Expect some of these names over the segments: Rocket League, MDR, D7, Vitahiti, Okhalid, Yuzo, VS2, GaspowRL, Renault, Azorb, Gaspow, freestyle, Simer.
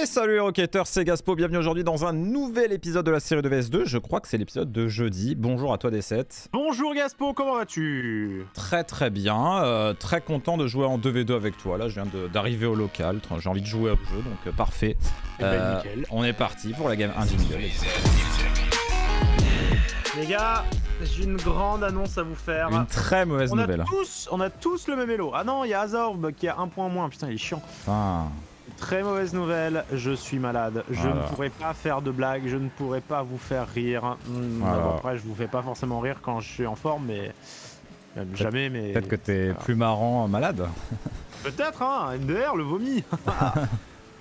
Et salut les Rocketeurs, c'est Gaspow, bienvenue aujourd'hui dans un nouvel épisode de la série de VS2, je crois que c'est l'épisode de jeudi. Bonjour à toi D7. Bonjour Gaspow, comment vas-tu? Très très bien, très content de jouer en 2v2 avec toi, là je viens d'arriver au local, j'ai envie de jouer au jeu donc parfait. Ben, on est parti pour la game 1 jingle. Les gars, j'ai une grande annonce à vous faire. Une très mauvaise nouvelle. On a tous le même élo. Ah non, il y a Azorb qui a un point moins, putain il est chiant. Ah. Très mauvaise nouvelle, je suis malade, je ne pourrai pas faire de blagues, je ne pourrai pas vous faire rire. Après je vous fais pas forcément rire quand je suis en forme, mais même jamais. Mais peut-être que t'es plus marrant malade. Peut-être hein, MDR, le vomi.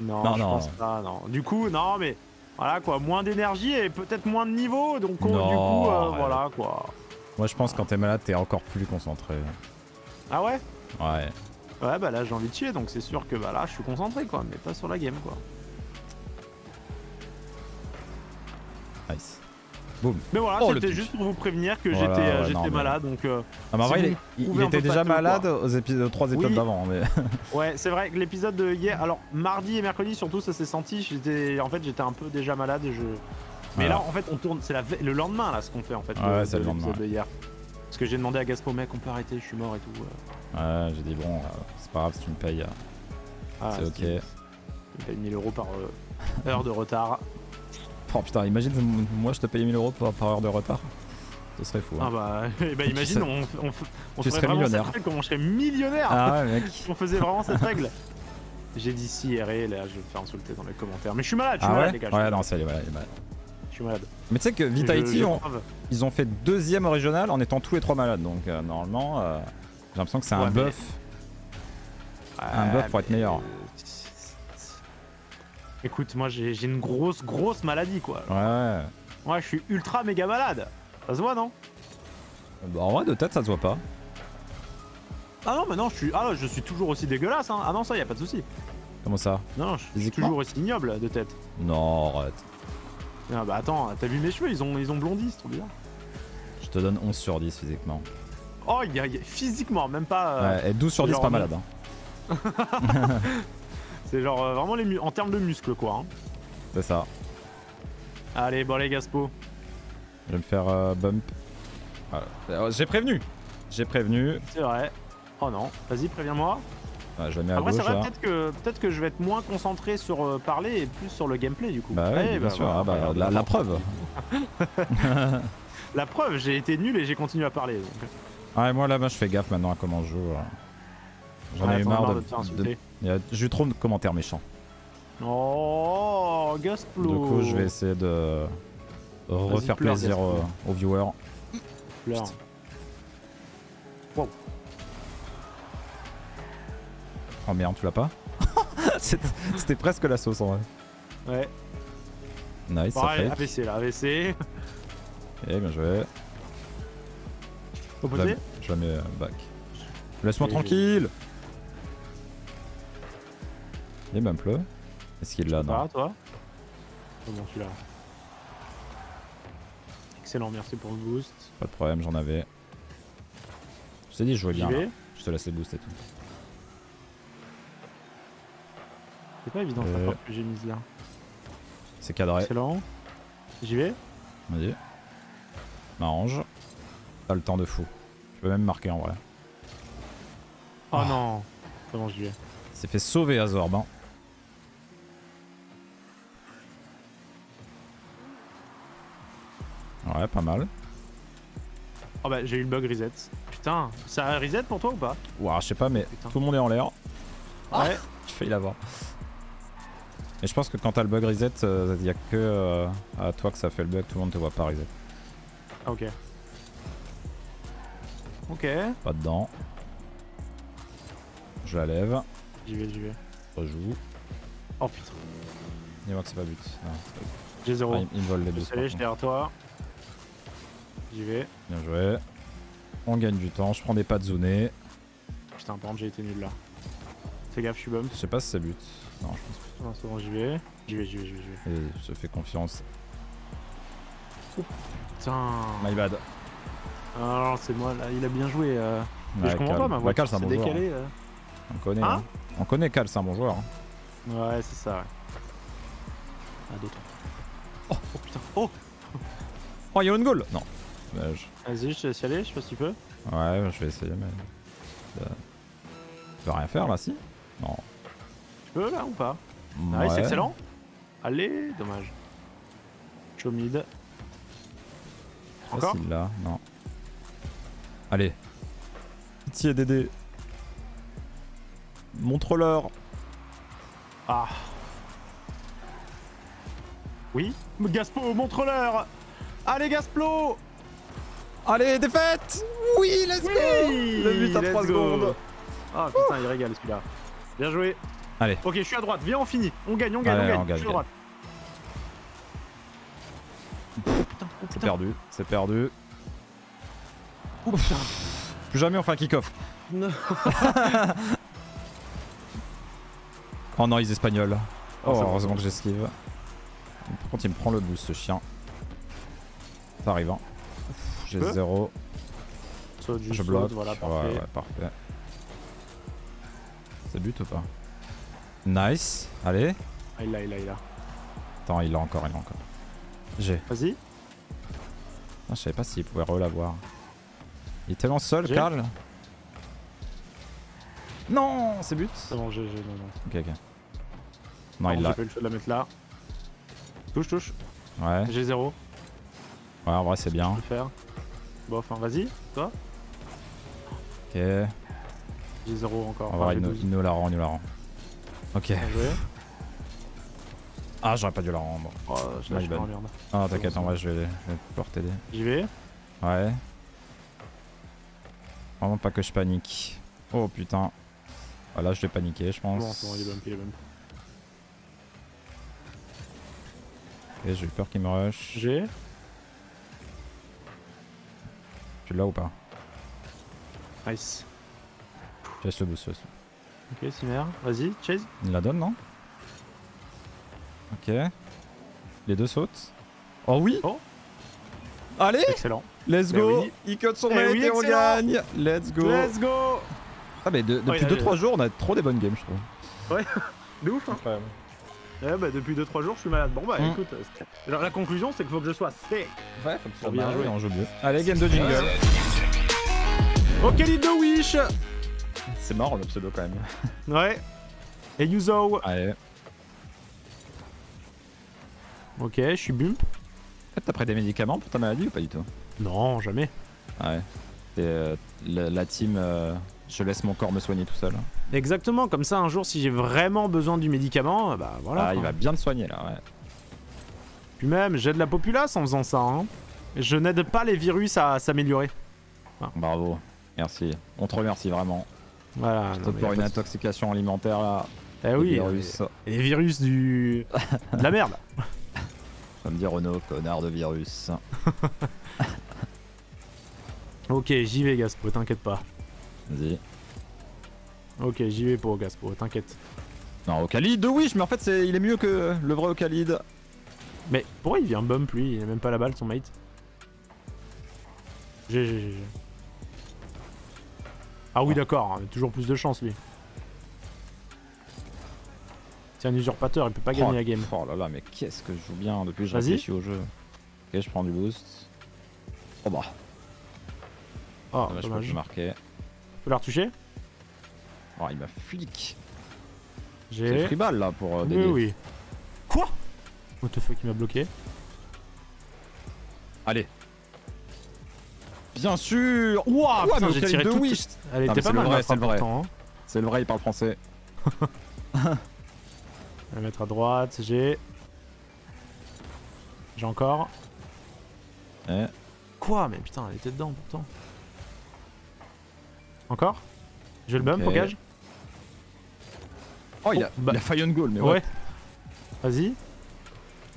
non, je pense pas. Du coup non mais voilà quoi, moins d'énergie et peut-être moins de niveau, donc voilà quoi. Moi je pense que quand t'es malade t'es encore plus concentré. Ah ouais? Ouais. Ouais bah là j'ai envie de chier donc c'est sûr que bah là je suis concentré quoi, mais pas sur la game quoi. Nice. Boum. Mais voilà, oh, c'était juste pour vous prévenir que voilà, j'étais malade donc... Ah bah si vrai il était déjà malade aux trois épisodes d'avant mais... Ouais c'est vrai que l'épisode de hier, alors mardi et mercredi surtout ça s'est senti, en fait j'étais un peu déjà malade et je... Mais là en fait on tourne, c'est le lendemain là ce qu'on fait en fait. Ah ouais c'est le lendemain. De hier. Parce que j'ai demandé à Gaspow, mec on peut arrêter, je suis mort et tout. Ouais, j'ai dit bon, c'est pas grave si tu me payes, c'est ok. Tu me payes 1000 € par heure de retard. Oh putain, imagine moi je te paye 1000 € par heure de retard. Ce serait fou. Hein. Ah bah, et bah imagine, on ferait vraiment millionnaire. Cette règle comme on serait millionnaire. Ah ouais, mec. On faisait vraiment cette règle. J'ai dit si, RL, là je vais me faire insulter dans les commentaires. Mais je suis malade, je suis malade les gars. Ouais, non, ça il est malade, il est malade. Je suis malade. Mais tu sais que Vitahiti, ils ont fait 2e au régional en étant tous les 3 malades. Donc normalement... J'ai l'impression que c'est un buff. Mais... Un buff pour être meilleur. Écoute, moi j'ai une grosse maladie quoi. Alors, ouais, je suis ultra méga malade. Ça se voit non? Bah en vrai de tête ça se voit pas. Ah non mais non, je suis toujours aussi dégueulasse hein. Ah non ça y a pas de souci. Comment ça? Non, je suis toujours aussi ignoble de tête. Non arrête. Ah bah attends, t'as vu mes cheveux, ils ont blondi, c'est trop bizarre. Je te donne 11 sur 10 physiquement. Oh, physiquement, même pas. Et 12 sur 10, pas malade. Hein. C'est genre vraiment en termes de muscles, quoi. Hein. C'est ça. Allez, bon, les Gaspow. Je vais me faire bump. Voilà. J'ai prévenu. C'est vrai. Oh non, vas-y, préviens-moi. Ouais, je vais me mettre à gauche. Après, c'est vrai, peut-être que je vais être moins concentré sur parler et plus sur le gameplay, du coup. Bah, ouais, bien sûr. Bah, la preuve. La preuve, j'ai été nul et j'ai continué à parler. Donc. Ah et moi là-bas je fais gaffe maintenant à comment je joue. J'en ai eu marre de... J'ai eu trop de commentaires méchants. Oh Gaspow. Du coup je vais essayer de refaire plaisir aux viewers. Pleure. Wow. Oh merde tu l'as pas. C'était presque la sauce en vrai. Ouais. Nice ça fait. AVC là, AVC. Eh bien joué. Je la mets back. Laisse-moi tranquille. Il est même pleu. Est-ce qu'il est là? Non. Toi bon, celui-là. Excellent, merci pour le boost. Pas de problème, j'en avais. Je t'ai dit, je jouais bien. Je te laisse les boosts et tout. C'est pas évident la porte que j'ai mise là. C'est cadré. Excellent. J'y vais. Vas-y. M'arrange. T'as le temps de fou. Je peux même marquer en vrai. Oh non, comment je lui ai. S'est fait sauver Azorb. Hein. Ouais, pas mal. Oh bah j'ai eu le bug reset. Putain, ça a reset pour toi ou pas? Ouah, je sais pas, mais putain. Tout le monde est en l'air. Ouais, j'ai failli l'avoir. Et je pense que quand t'as le bug reset, il y a que à toi que ça fait le bug, tout le monde te voit pas reset. Ah, ok. Ok. Pas dedans. Je la lève. J'y vais. Rejoue. Oh putain. Dis-moi que c'est pas but. J'ai 0. Ah, il me vole les deux. Allez, je suis derrière toi. J'y vais. Bien joué. On gagne du temps. Je prends des pas de zoné. Putain, par contre, j'ai été nul là. Fais gaffe, je suis bum. Je sais pas si c'est but. Non, je pense pas. J'y vais. Et je fais confiance. Oh, putain. My bad. Alors c'est moi là, il a bien joué. Ouais, je comprends pas ma voix. Bah, c'est un bon décalé, joueur. On connaît Cal, c'est un bon joueur. Ouais, c'est ça. Ouais. Ah, deux, trois. Oh, oh putain. Oh, oh, il y a un goal. Non. Vas-y, je te laisse y aller, je sais pas si tu peux. Ouais, je vais essayer, mais. Tu peux rien faire là, si? Non. Tu peux là ou pas? Ouais. Ah, c'est excellent. Allez, dommage. Je suis au mid. Encore? Facile là, non. Allez. Pitié, Dédé. Montre-leur. Ah. Oui. Gaspo, montre-leur. Allez, Gaspo. Allez, défaite. Oui, let's go. Le but à 3 secondes. Ah putain, il régale celui-là. Bien joué. Allez. Ok, je suis à droite. Viens, on finit. On gagne, on gagne, allez, on gagne. Je suis à droite. Oh, c'est perdu, c'est perdu. Oh, putain. Plus jamais on fait un kick-off. Non. Oh non, ils espagnols. Oh, oh heureusement que j'esquive. Par contre, il me prend le boost, ce chien. Ça arrive, hein. J'ai 0. Je bloque. Voilà, parfait. Ouais, ouais, parfait. Ça bute ou pas? Nice. Allez. Ah, il l'a, il l'a, il l'a. Attends, il l'a encore, il l'a encore. J'ai. Vas-y. Ah, je savais pas s'il pouvait re-l'avoir. Il est tellement seul, Karl. Non, c'est but. C'est bon, GG, non, non. Ok, ok. Non, non il l'a. J'ai pas eu le choix de la mettre là. Touche, touche. Ouais. J'ai 0. Ouais, en vrai, c'est bien. Bon, enfin, vas-y, toi. Ok. J'ai 0 encore. On va voir, il nous la rend, il nous la rend. Ok. Ah, j'aurais pas dû la rendre. Oh, je lâche pas en merde. Ah, t'inquiète, en vrai, je vais pouvoir t'aider. J'y vais. Ouais. Vraiment pas que je panique. Oh putain. Ah, là, je l'ai paniqué, je pense. Bon, c'est bon, il est bump, il est bump. Et j'ai eu peur qu'il me rush. J'ai. Tu l'as ou pas? Nice. Chase le boost aussi. Ok, Simer, vas-y, chase. Il la donne, non? Ok. Les deux sautent. Oh oui. Oh. Allez. Excellent. Let's go. Oui. Il cut son mate et on gagne. Let's go. Let's go. Ah mais depuis 2-3 jours on a trop des bonnes games je trouve. Ouais. De ouf hein. Ouais bah depuis 2-3 jours je suis malade. Bon bah écoute. Alors, la conclusion c'est qu'il faut que je sois safe. Ouais faut que tu sois bien joué en jeu mieux. Allez game de jingle. Okhalid de Wish. C'est mort le pseudo quand même. Ouais. Et Yuzo. Allez. Ok, je suis bump. T'as pris des médicaments pour ta maladie ou pas du tout? Non, jamais. Ouais. La team, je laisse mon corps me soigner tout seul. Exactement, comme ça un jour si j'ai vraiment besoin du médicament, bah voilà. Ah, il va bien te soigner là, ouais. Puis même, j'aide la populace en faisant ça. Hein. Je n'aide pas les virus à s'améliorer. Ah. Bravo, merci. On te remercie vraiment. Voilà. Sauf pour une intoxication alimentaire là. Eh oui, virus. Les virus du... de la merde. Ça me dit Renault, connard de virus. Ok, j'y vais Gaspo, t'inquiète pas. Vas-y. Ok, j'y vais pour Gaspo, t'inquiète. Non, Okhalid, oui, mais en fait, il est mieux que le vrai Okhalid. Mais pourquoi il vient bump lui? Il a même pas la balle, son mate. GG. Ah oui, d'accord, hein, toujours plus de chance lui. C'est un usurpateur, il peut pas gagner la game. Oh là là, mais qu'est-ce que je joue bien depuis que je réfléchis au jeu. Ok, je prends du boost. Oh bah. Oh, là, je peux plus marquer. Tu peux la retoucher? Oh, il m'a flic. J'ai le free ball là pour dédier. Oui, oui. Quoi? What the fuck, il m'a bloqué. Allez. Bien sûr. Ouah, putain, j'ai tiré deux wish. Elle était pas mal, c'est le vrai. C'est le vrai, il parle français. Je vais mettre à droite, j'ai. J'ai encore. Eh. Quoi? Mais putain, elle était dedans pourtant. Encore? J'ai le bump, engage. Oh, il a failli on goal, mais ouais. Vas-y.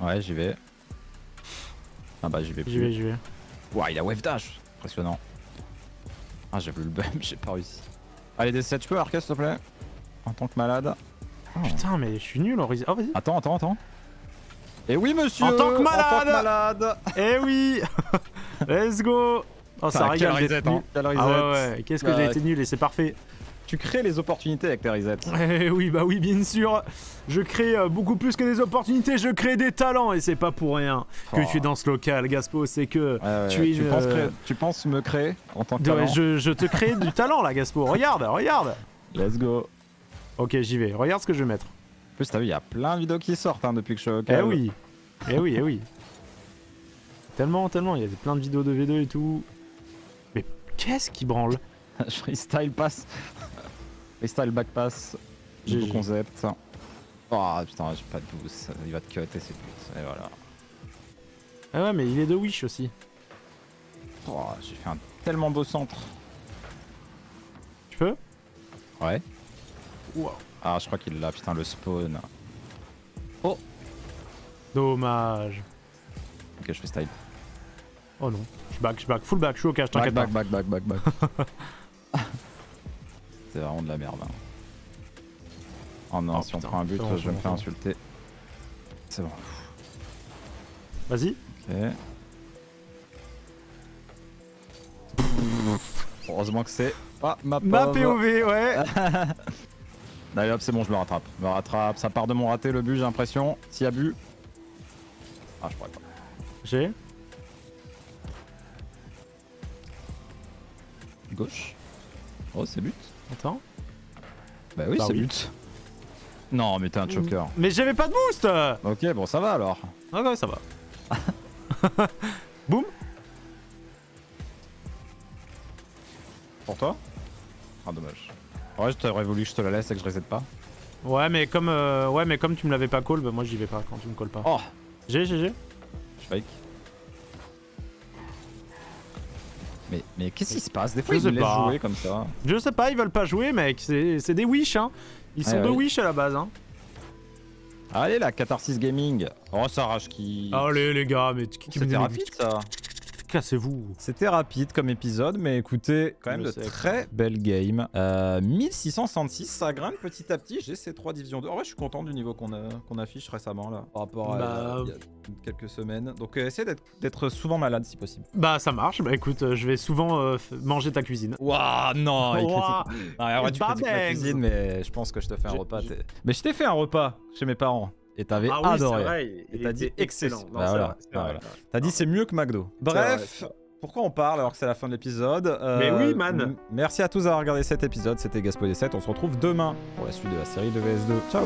Ouais, j'y vais. Ah bah, j'y vais plus. J'y vais. Ouah, il a wave dash. Impressionnant. Ah, j'ai plus le bump, j'ai pas réussi. Allez, D7, tu peux arquer s'il te plaît? En tant que malade. Oh. Putain mais je suis nul en risque. Oh vas-y. Attends. Eh oui monsieur. En tant que malade. Eh oui. Let's go. Oh ça régale. Hein. Ah ouais. Qu'est-ce que j'ai été nul et c'est parfait. Tu crées les opportunités avec tes resets. Eh oui, bah oui, bien sûr. Je crée beaucoup plus que des opportunités, je crée des talents. Et c'est pas pour rien que tu es dans ce local, Gaspo. C'est que tu penses me créer en tant que talent. Je te crée du talent là, Gaspo. Regarde, regarde. Let's go. Ok, j'y vais. Regarde ce que je vais mettre. En plus, t'as vu, il y a plein de vidéos qui sortent hein, depuis que je suis au local. Eh oui, eh oui, eh oui. Tellement, tellement. Il y a plein de vidéos de V2 et tout. Mais qu'est-ce qui branle? Je freestyle pass. Freestyle back pass. J'ai le concept. Oh putain, j'ai pas de boost. Il va te cut et c'est but. Et voilà. Ah ouais, mais il est de Wish aussi. Oh, j'ai fait un tellement beau centre. Tu peux? Ouais. Wow. Ah, je crois qu'il l'a. Putain, le spawn. Oh. Dommage. Ok, je freestyle. Oh non. Je back, full back, je suis au cash, t'inquiète pas. Back. C'est vraiment de la merde. Hein. Oh non, si putain, on prend un but, je vais me faire insulter. C'est bon. Vas-y. Ok. Heureusement que c'est pas ma POV. Ma POV, ouais. Allez hop, c'est bon, je me rattrape. Ça part de mon raté, le but, j'ai l'impression. S'il y a but. Ah, je pourrais pas. J'ai. Gauche. Oh, c'est but. Attends. Bah oui, c'est but. Non, mais t'es un choker. Mais j'avais pas de boost. Ok, bon, ça va alors. Ah ouais, ça va. Boum. Pour toi. Ah, dommage. Ouais, je t'aurais voulu que je te la laisse et que je reset pas. Ouais, mais comme tu me l'avais pas call, bah moi j'y vais pas quand tu me calls pas. Oh. GG. Je fake. Mais qu'est-ce qui se passe? Des fois ils veulent jouer comme ça. Je sais pas, ils veulent pas jouer mec, c'est des wish hein. Ils sont de wish à la base hein. Allez la catharsis gaming. Oh ça rage qui... Allez les gars, mais c'était rapide ça. Cassez-vous. C'était rapide comme épisode, mais écoutez, quand même de très belles games. 1666, ça grimpe petit à petit, j'ai ces 3 divisions 2. En vrai je suis content du niveau qu'on affiche récemment là, par rapport à il y a quelques semaines. Donc essayez d'être souvent malade si possible. Bah ça marche, bah écoute, je vais souvent manger ta cuisine. Waouh non, il critique. Non, en vrai, tu critiques ma cuisine, mais je pense que je te fais un repas. Mais je t'ai fait un repas chez mes parents. Et t'avais adoré. Vrai, et t'as dit excellent. Bah voilà, t'as dit c'est mieux que McDo. Bref, pourquoi on parle alors que c'est la fin de l'épisode? Mais oui, man. Merci à tous d'avoir regardé cet épisode. C'était GaspowD7. On se retrouve demain pour la suite de la série de VS2. Ciao.